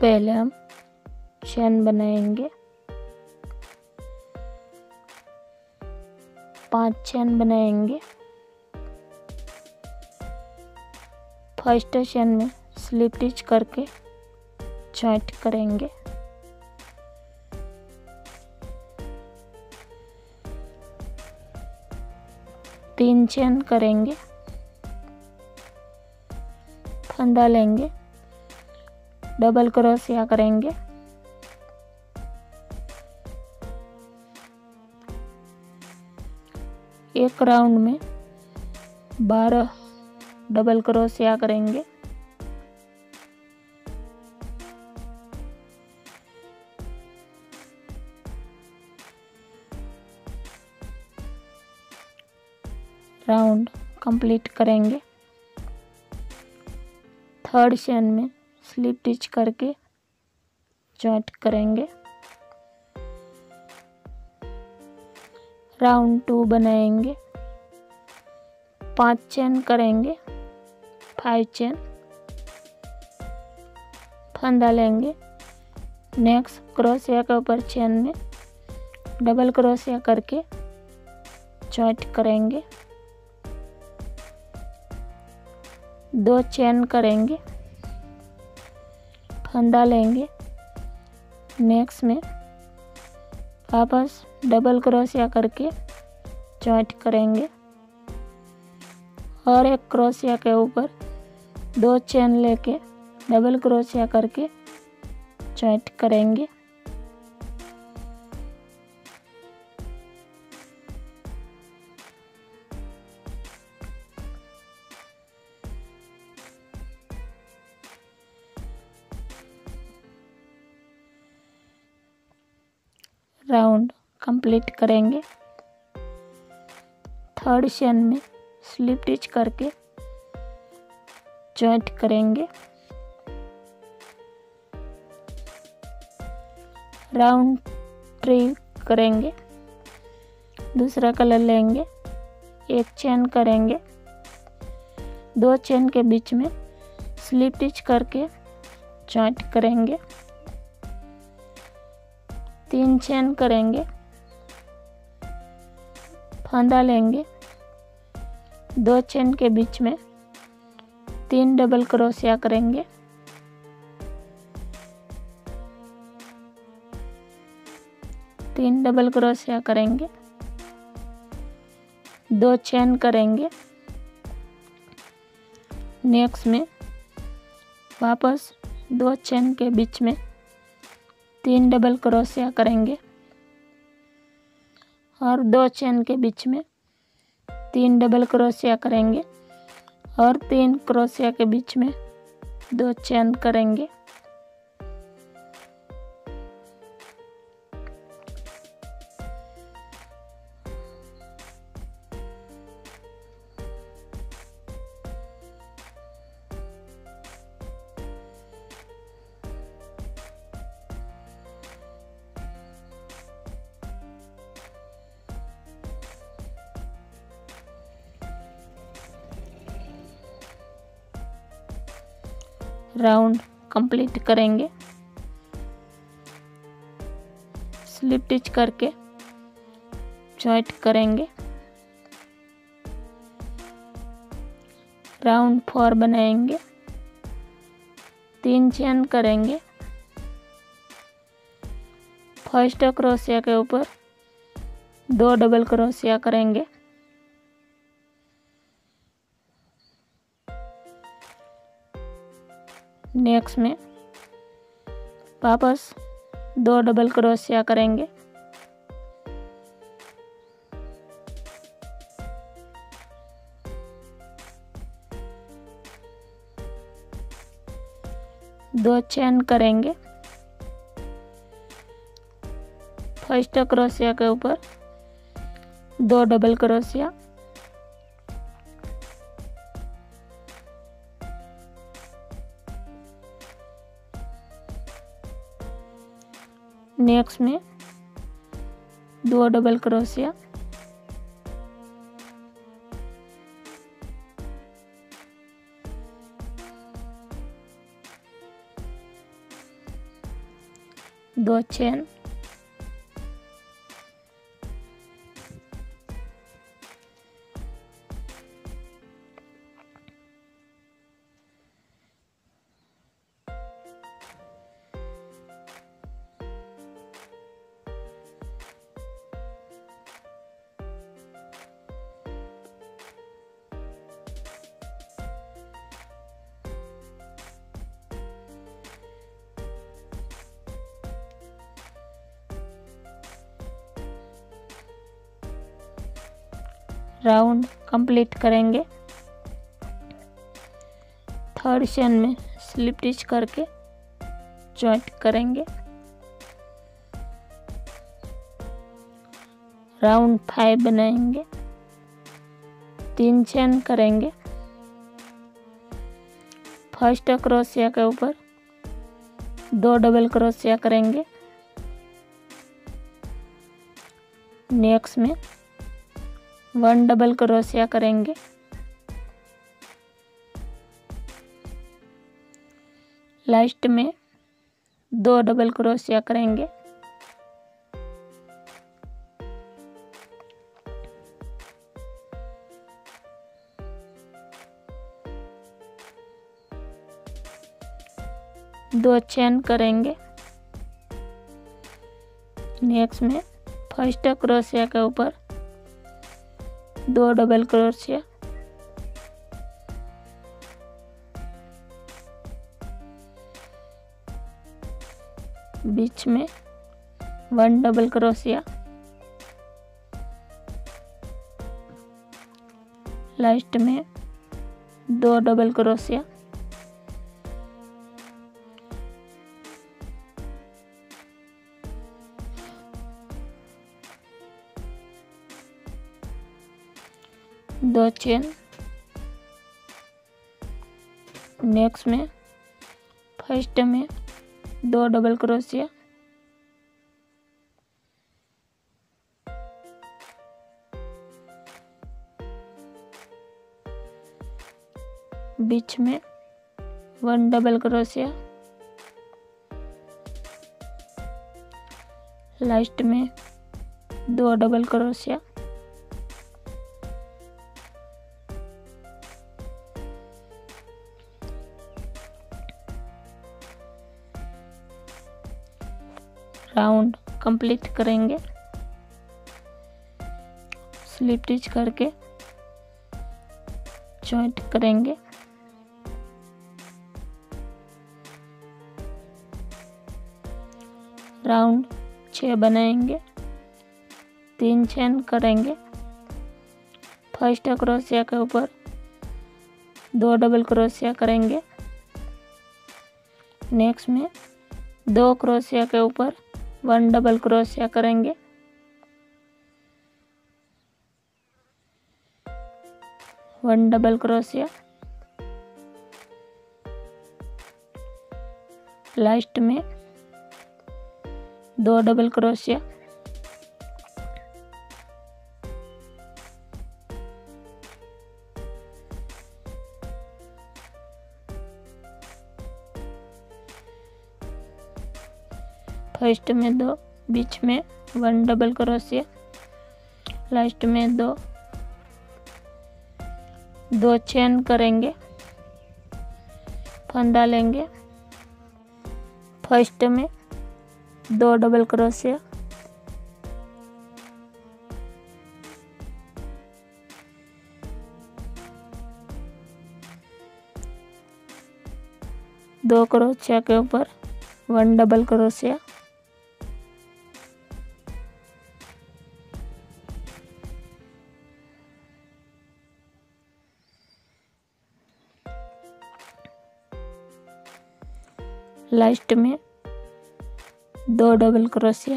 पहले हम चैन बनाएंगे, 5 चैन बनाएंगे। फर्स्ट चैन में स्लिप स्टिच करके जॉइंट करेंगे। तीन चैन करेंगे, फंदा लेंगे, डबल क्रोशिया करेंगे, एक राउंड में 12 डबल क्रोशिया करेंगे। राउंड कंप्लीट करेंगे। थर्ड चेन में स्लिप स्टिच करके जॉइंट करेंगे। राउंड 2 बनाएंगे, 5 चेन करेंगे, 5 चेन, फंदा लेंगे, नेक्स्ट क्रोशिया के ऊपर चेन में डबल क्रोशिया करके जॉइंट करेंगे। 2 चेन करेंगे, फंदा लेंगे, नेक्स्ट में वापस डबल क्रोशिया करके जॉइंट करेंगे और एक क्रोशिया के ऊपर 2 चेन लेके डबल क्रोशिया करके जॉइंट करेंगे। राउंड कंप्लीट करेंगे। थर्ड चेन में स्लिप स्टिच करके जॉइंट करेंगे। राउंड 3 करेंगे, दूसरा कलर लेंगे, एक चेन करेंगे, 2 चेन के बीच में स्लिप स्टिच करके जॉइंट करेंगे। 3 चेन करेंगे, फंदा लेंगे, 2 चेन के बीच में 3 डबल क्रोशिया करेंगे। दो चेन करेंगे, नेक्स्ट में वापस 2 चेन के बीच में 3 डबल क्रोशिया करेंगे और 2 चेन के बीच में 3 डबल क्रोशिया करेंगे और 3 क्रोशिया के बीच में 2 चेन करेंगे। राउंड कंप्लीट करेंगे। स्लिप स्टिच करके जॉइंट करेंगे। राउंड 4 बनाएंगे, 3 चेन करेंगे, फर्स्ट क्रोशिया के ऊपर 2 डबल क्रोशिया करेंगे, नेक्स्ट में वापस 2 डबल क्रोशिया करेंगे। दो चेन करेंगे, फर्स्ट क्रोशिया के ऊपर 2 डबल क्रोशिया, नेक्स्ट में 2 डबल क्रोशिया, दो चेन, राउंड कंप्लीट करेंगे। थर्ड चेन में स्लिप स्टिच करके जॉइंट करेंगे। राउंड 5 बनाएंगे, 3 चेन करेंगे। फर्स्ट क्रोशिया के ऊपर 2 डबल क्रोशिया करेंगे। नेक्स्ट में 1 डबल क्रोशिया करेंगे। लास्ट में 2 डबल क्रोशिया करेंगे। दो चेन करेंगे। नेक्स्ट में फर्स्ट क्रोशिया के ऊपर 2 डबल क्रोशिया, बीच में 1 डबल क्रोशिया, लास्ट में 2 डबल क्रोशिया, दो चेन। नेक्स्ट में फर्स्ट में 2 डबल क्रोशिया, बीच में 1 डबल क्रोशिया, लास्ट में 2 डबल क्रोशिया, राउंड कंप्लीट करेंगे। स्लिप स्टिच करके जॉइंट करेंगे। राउंड 6 बनाएंगे, 3 चेन करेंगे। फर्स्ट क्रोशिया के ऊपर 2 डबल क्रोशिया करेंगे। नेक्स्ट में 2 क्रोशिया के ऊपर 1 डबल क्रोशिया करेंगे। वन डबल क्रोशिया, लास्ट में 2 डबल क्रोशिया, फर्स्ट में 2, बीच में 1 डबल क्रोशिया, लास्ट में 2 चेन करेंगे। फंदा लेंगे, फर्स्ट में 2 डबल क्रोशिया, दो क्रोशिया के ऊपर 1 डबल क्रोशिया, लास्ट में 2 डबल क्रोशिया,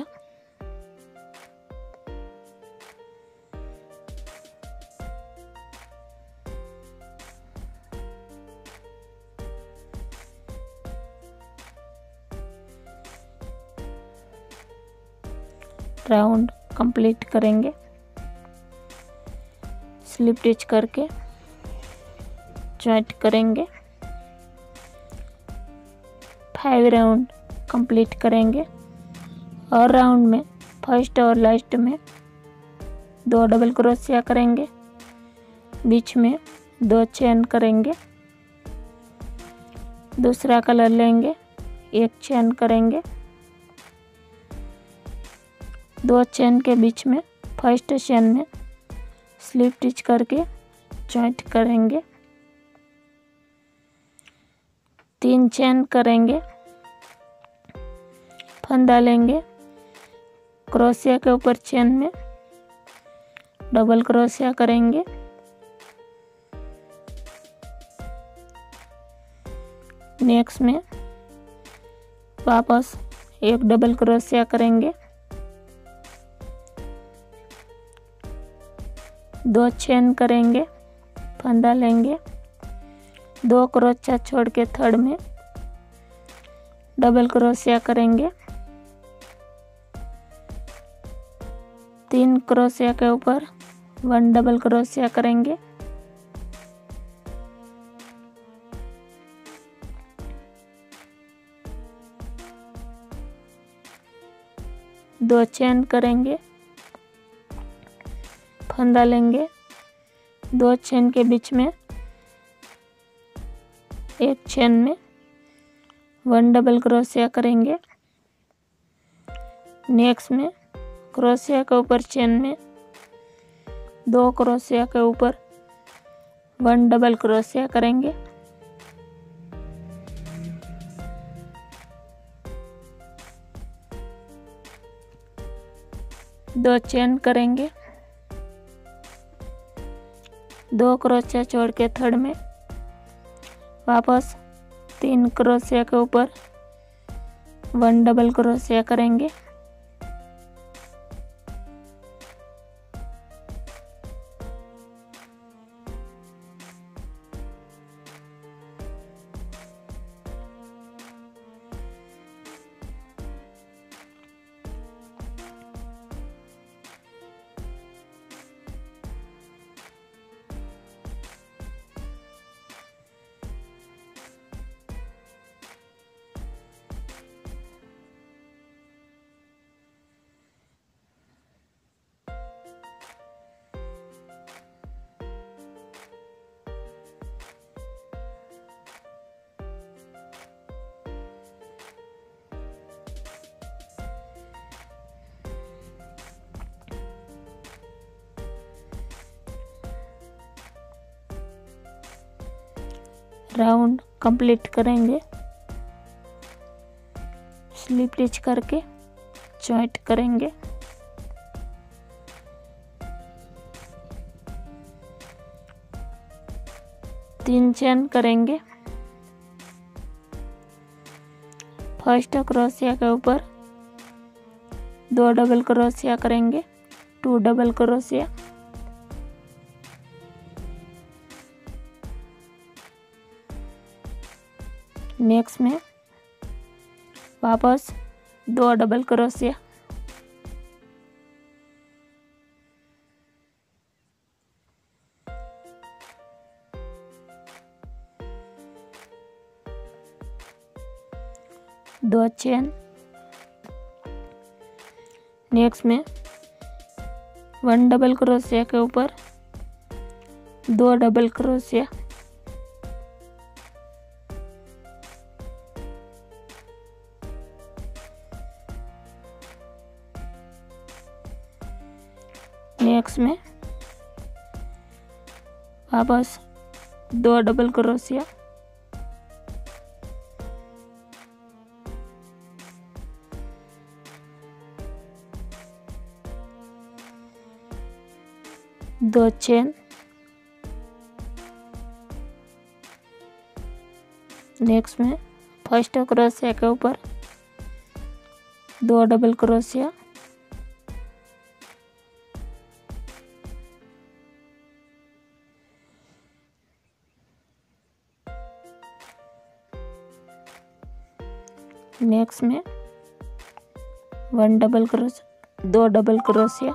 राउंड कंप्लीट करेंगे। स्लिप स्टिच करके जॉइंट करेंगे। 5 राउंड कंप्लीट करेंगे। और राउंड में फर्स्ट और लास्ट में दो डबल क्रोशिया करेंगे, बीच में दो चेन करेंगे, दूसरा कलर लेंगे, एक चेन करेंगे, दो चेन के बीच में फर्स्ट चेन में स्लिप स्टिच करके जॉइंट करेंगे, तीन चेन करेंगे, फंदा लेंगे, क्रोशिया के ऊपर चेन में डबल क्रोशिया करेंगे, नेक्स्ट में वापस एक डबल क्रोशिया करेंगे, दो चेन करेंगे, फंदा लेंगे, दो क्रोशिया छोड़ के थर्ड में डबल क्रोशिया करेंगे, तीन क्रोशिया के ऊपर वन डबल क्रोशिया करेंगे, दो चेन करेंगे, फंदा लेंगे, दो चेन के बीच में एक चेन में वन डबल क्रोशिया करेंगे, नेक्स्ट में क्रोशिया के ऊपर चेन में दो क्रोशिया के ऊपर वन डबल क्रोशिया करेंगे, दो चेन करेंगे, दो क्रोशिया छोड़ के थर्ड में वापस तीन क्रोशिया के ऊपर वन डबल क्रोशिया करेंगे, राउंड कंप्लीट करेंगे, स्लिप स्टिच करके जॉइंट करेंगे, तीन चेन करेंगे, फर्स्ट क्रोशिया के ऊपर दो डबल क्रोशिया करेंगे, टू डबल क्रोशिया, नेक्स्ट में वापस दो डबल क्रोशिया, दो चेन, नेक्स्ट में वन डबल क्रोशिया के ऊपर दो डबल क्रोशिया, नेक्स्ट में वापस दो डबल क्रोशिया, दो चेन, नेक्स्ट में फर्स्ट क्रोशिया के ऊपर दो डबल क्रोशिया, नेक्स्ट में वन डबल क्रोशिया, दो डबल क्रोशिया,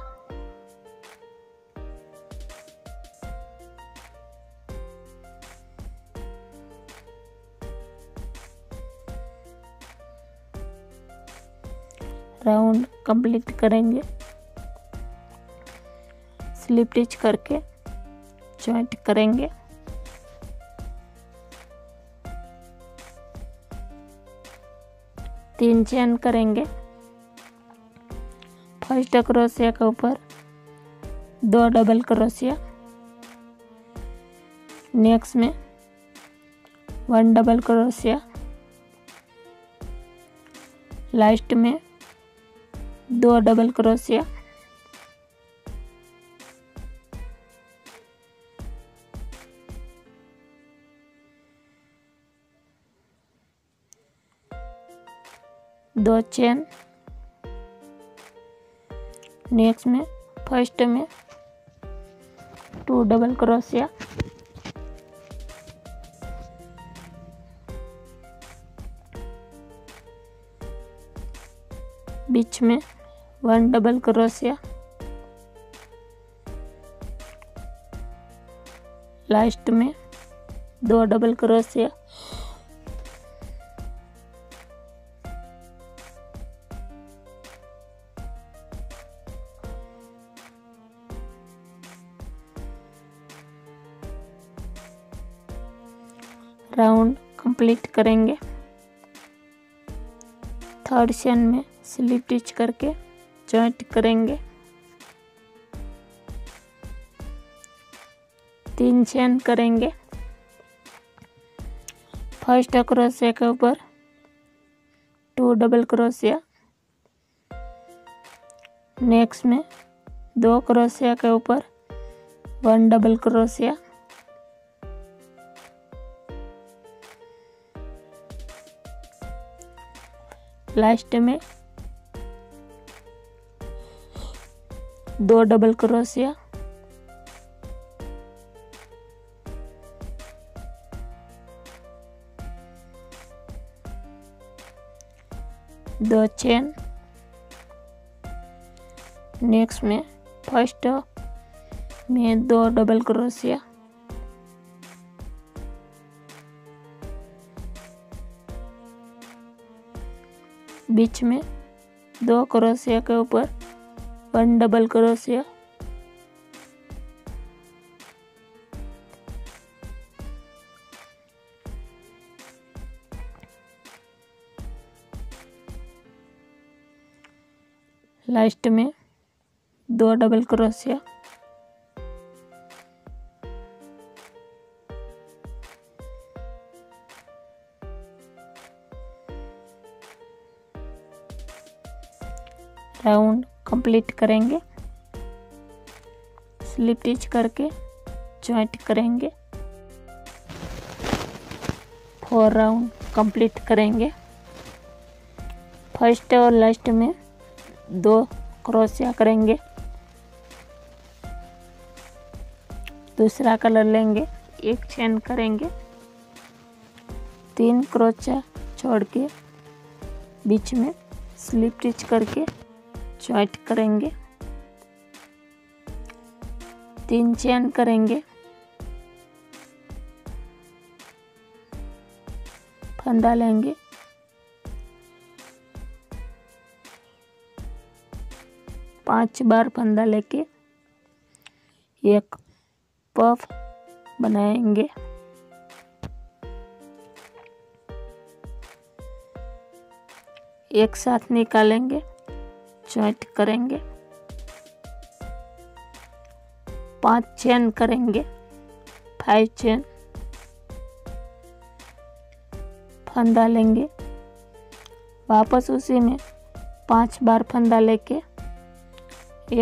राउंड कंप्लीट करेंगे स्लिप स्टिच करके जॉइंट करेंगे। तीन चेन करेंगे, फर्स्ट क्रोशिया के ऊपर दो डबल क्रोशिया, नेक्स्ट में वन डबल क्रोशिया, लास्ट में दो डबल क्रोशिया, दो चेन, नेक्स्ट में फर्स्ट में टू डबल क्रोशिया, बीच में वन डबल क्रोशिया, लास्ट में दो डबल क्रोशिया, राउंड कंप्लीट करेंगे। थर्ड चेन में स्लिप स्टिच करके जॉइंट करेंगे। तीन चेन करेंगे, फर्स्ट क्रोशिया के ऊपर टू डबल क्रोशिया, नेक्स्ट में दो क्रोशिया के ऊपर वन डबल क्रोशिया, लास्ट में दो डबल क्रोशिया, दो चेन, नेक्स्ट में फर्स्ट में दो डबल क्रोशिया, बीच में दो क्रोशिया के ऊपर वन डबल क्रोशिया, लास्ट में दो डबल क्रोशिया, राउंड कंप्लीट करेंगे स्लिप स्टिच करके जॉइंट करेंगे। 4 राउंड कंप्लीट करेंगे। फर्स्ट और लास्ट में दो क्रोशिया करेंगे, दूसरा कलर लेंगे, एक चेन करेंगे, तीन क्रोशिया छोड़ के बीच में स्लिप स्टिच करके जॉइंट करेंगे। तीन चेन करेंगे, फंदा लेंगे, पांच बार फंदा लेके एक पफ बनाएंगे। एक साथ निकालेंगे जॉइंट करेंगे। पांच चेन करेंगे, फाइव चेन, फंदा लेंगे, वापस उसी में पांच बार फंदा लेके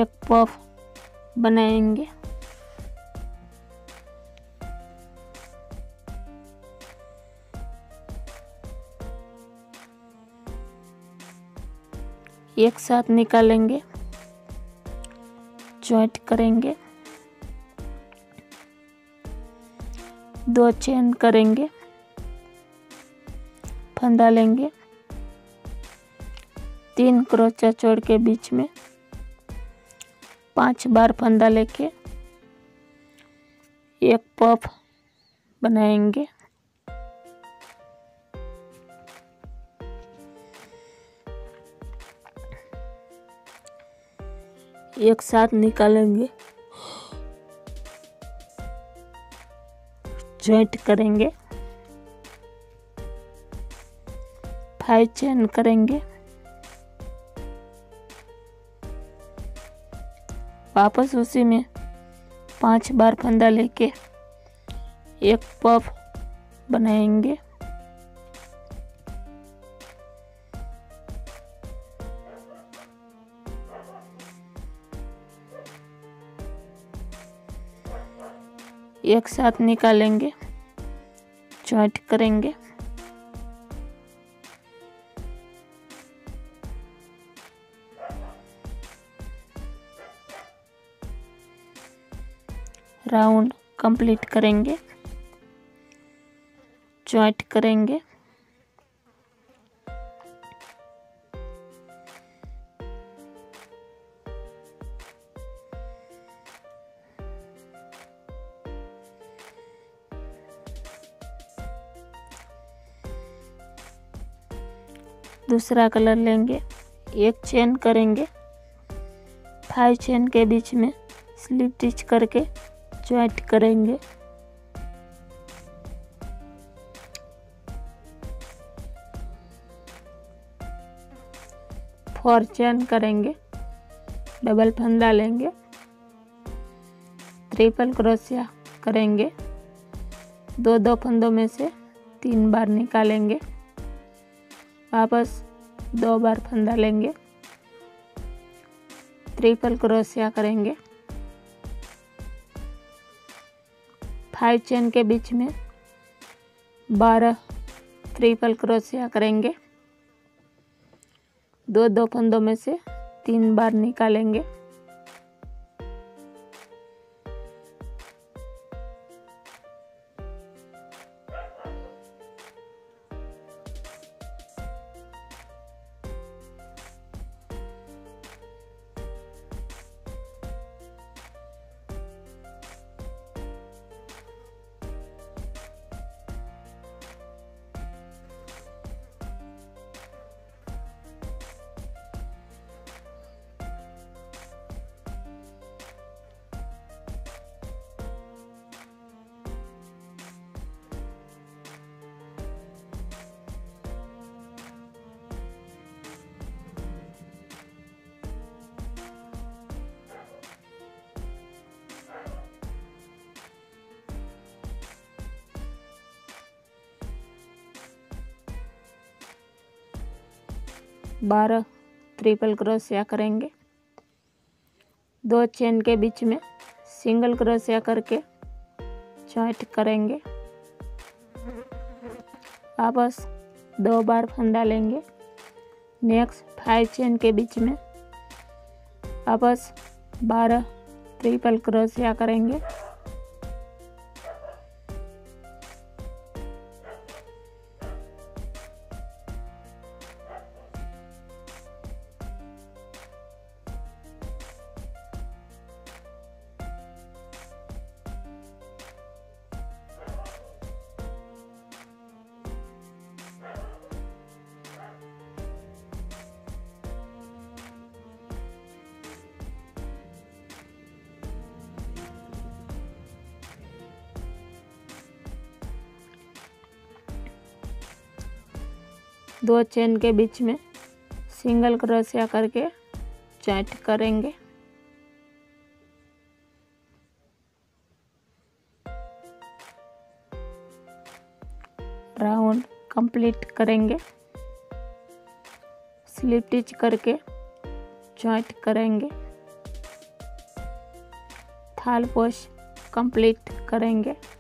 एक पफ बनाएंगे। एक साथ निकालेंगे जॉइंट करेंगे। दो चेन करेंगे, फंदा लेंगे, तीन क्रोशिया छोड़ के बीच में पांच बार फंदा लेके एक पफ बनाएंगे। एक साथ निकालेंगे, जॉइंट करेंगे, 5 चेन करेंगे, वापस उसी में 5 बार फंदा लेके एक पफ बनाएंगे। एक साथ निकालेंगे, जॉइंट करेंगे, 5 राउंड कंप्लीट करेंगे, जॉइंट करेंगे, दूसरा कलर लेंगे, एक चेन करेंगे, 5 चेन के बीच में स्लिप स्टिच करके जॉइंट करेंगे। फोर चेन करेंगे, डबल फंदा लेंगे, ट्रिपल क्रोशिया करेंगे, 2 फंदों में से 3 बार निकालेंगे, वापस 2 बार फंदा लेंगे, ट्रिपल क्रोशिया करेंगे, 5 चेन के बीच में 12 ट्रिपल क्रोशिया करेंगे, 2 फंदों में से 3 बार निकालेंगे, बारह ट्रिपल क्रोशिया करेंगे, 2 चेन के बीच में सिंगल क्रोशिया करके जॉइंट करेंगे, वापस 2 बार फंदा लेंगे, नेक्स्ट 5 चेन के बीच में वापस 12 ट्रिपल क्रोशिया करेंगे, 2 चेन के बीच में सिंगल क्रोशिया करके जॉइंट करेंगे, राउंड कंप्लीट करेंगे, स्लिप स्टिच करके जॉइंट करेंगे, थाल पोस्ट कंप्लीट करेंगे।